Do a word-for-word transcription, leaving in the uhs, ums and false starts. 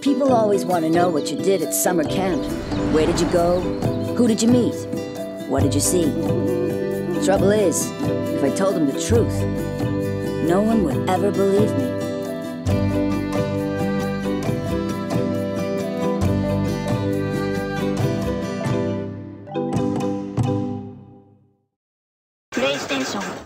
People always want to know what you did at summer camp. Where did you go? Who did you meet? What did you see? The trouble is, if I told them the truth, no one would ever believe me. PlayStation.